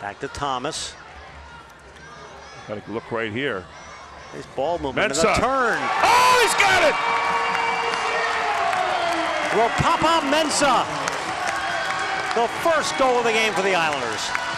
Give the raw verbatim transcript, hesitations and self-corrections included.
Back to Thomas. Got to look right here. Nice ball movement. Mensah. And a turn. Oh, he's got it! Ropapa Mensah. The first goal of the game for the Islanders.